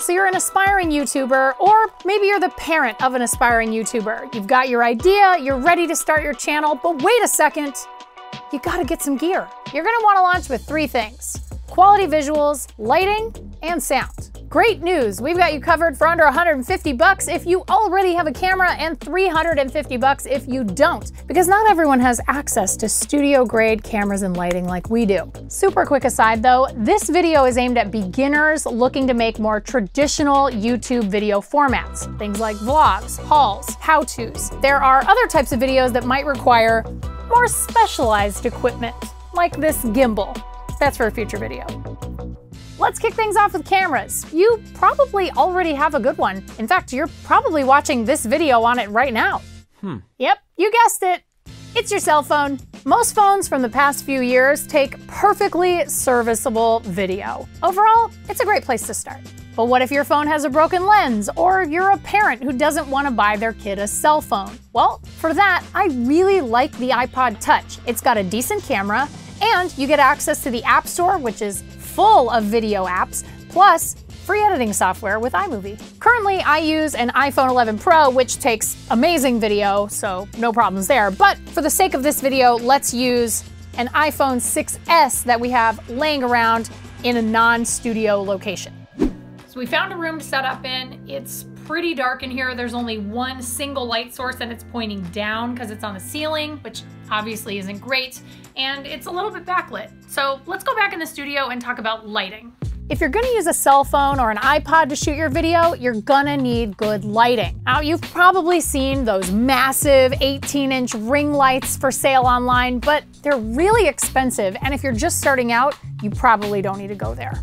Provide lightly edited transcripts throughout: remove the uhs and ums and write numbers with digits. So you're an aspiring YouTuber, or maybe you're the parent of an aspiring YouTuber. You've got your idea, you're ready to start your channel, but wait a second, you gotta get some gear. You're gonna wanna launch with three things: quality visuals, lighting, and sound. Great news, we've got you covered for under 150 bucks if you already have a camera, and 350 bucks if you don't, because not everyone has access to studio grade cameras and lighting like we do. Super quick aside though, this video is aimed at beginners looking to make more traditional YouTube video formats, things like vlogs, hauls, how-tos. There are other types of videos that might require more specialized equipment, like this gimbal. That's for a future video. Let's kick things off with cameras. You probably already have a good one. In fact, you're probably watching this video on it right now. Yep, you guessed it. It's your cell phone. Most phones from the past few years take perfectly serviceable video. Overall, it's a great place to start. But what if your phone has a broken lens, or you're a parent who doesn't want to buy their kid a cell phone? Well, for that, I really like the iPod Touch. It's got a decent camera, and you get access to the App Store, which is full of video apps, plus free editing software with iMovie. Currently, I use an iPhone 11 Pro, which takes amazing video, so no problems there. But for the sake of this video, let's use an iPhone 6S that we have laying around in a non-studio location. So we found a room to set up in. It's pretty dark in here. There's only one single light source and it's pointing down because it's on the ceiling, which obviously isn't great. And it's a little bit backlit. So let's go back in the studio and talk about lighting. If you're gonna use a cell phone or an iPod to shoot your video, you're gonna need good lighting. Now, you've probably seen those massive 18-inch ring lights for sale online, but they're really expensive. And if you're just starting out, you probably don't need to go there.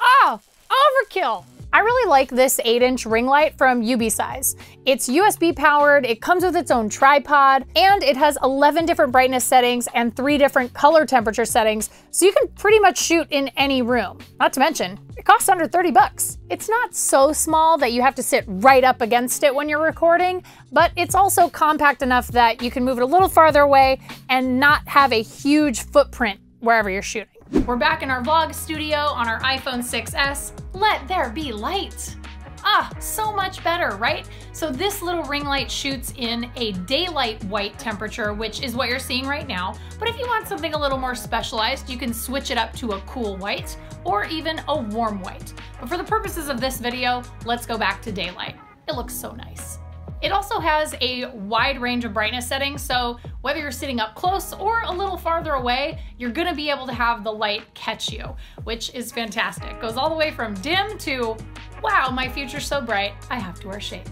Oh, overkill. I really like this 8-inch ring light from Ubeesize. It's USB powered, it comes with its own tripod, and it has 11 different brightness settings and 3 different color temperature settings, so you can pretty much shoot in any room. Not to mention, it costs under 30 bucks. It's not so small that you have to sit right up against it when you're recording, but it's also compact enough that you can move it a little farther away and not have a huge footprint wherever you're shooting. We're back in our vlog studio on our iPhone 6S. Let there be light. Ah, so much better, right? So this little ring light shoots in a daylight white temperature, which is what you're seeing right now. But if you want something a little more specialized, you can switch it up to a cool white or even a warm white. But for the purposes of this video, let's go back to daylight. It looks so nice. It also has a wide range of brightness settings, so whether you're sitting up close or a little farther away, you're gonna be able to have the light catch you, which is fantastic. Goes all the way from dim to, wow, my future's so bright, I have to wear shades.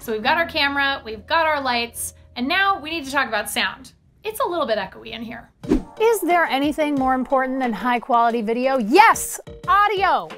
So we've got our camera, we've got our lights, and now we need to talk about sound. It's a little bit echoey in here. Is there anything more important than high quality video? Yes, audio.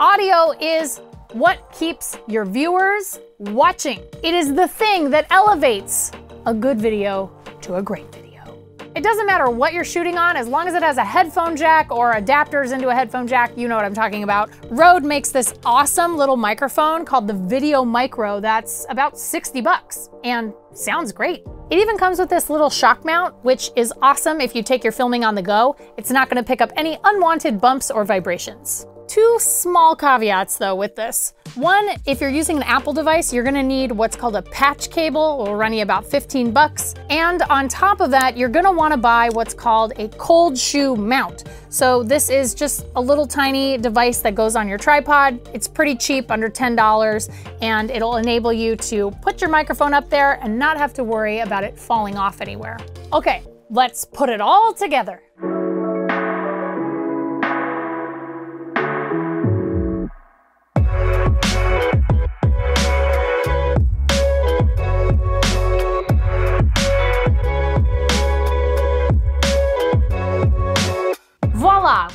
Audio is what keeps your viewers watching. It is the thing that elevates a good video to a great video. It doesn't matter what you're shooting on, as long as it has a headphone jack or adapters into a headphone jack, you know what I'm talking about. Rode makes this awesome little microphone called the Video Micro that's about 60 bucks and sounds great. It even comes with this little shock mount, which is awesome if you take your filming on the go. It's not gonna pick up any unwanted bumps or vibrations. Two small caveats though with this. One, if you're using an Apple device, you're gonna need what's called a patch cable. It'll run you about 15 bucks. And on top of that, you're gonna wanna buy what's called a cold shoe mount. So this is just a little tiny device that goes on your tripod. It's pretty cheap, under $10, and it'll enable you to put your microphone up there and not have to worry about it falling off anywhere. Okay, let's put it all together.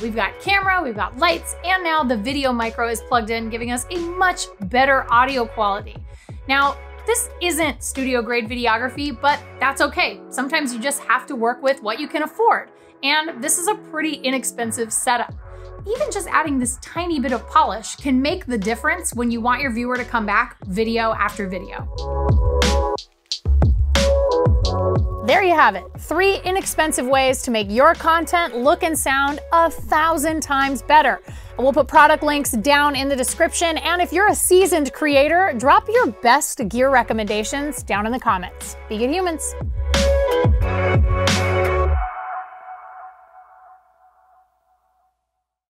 We've got camera, we've got lights, and now the Video Micro is plugged in, giving us a much better audio quality. Now, this isn't studio grade videography, but that's okay. Sometimes you just have to work with what you can afford. And this is a pretty inexpensive setup. Even just adding this tiny bit of polish can make the difference when you want your viewer to come back video after video. There you have it, 3 inexpensive ways to make your content look and sound 1,000 times better. And we'll put product links down in the description. And if you're a seasoned creator, drop your best gear recommendations down in the comments. Be good humans.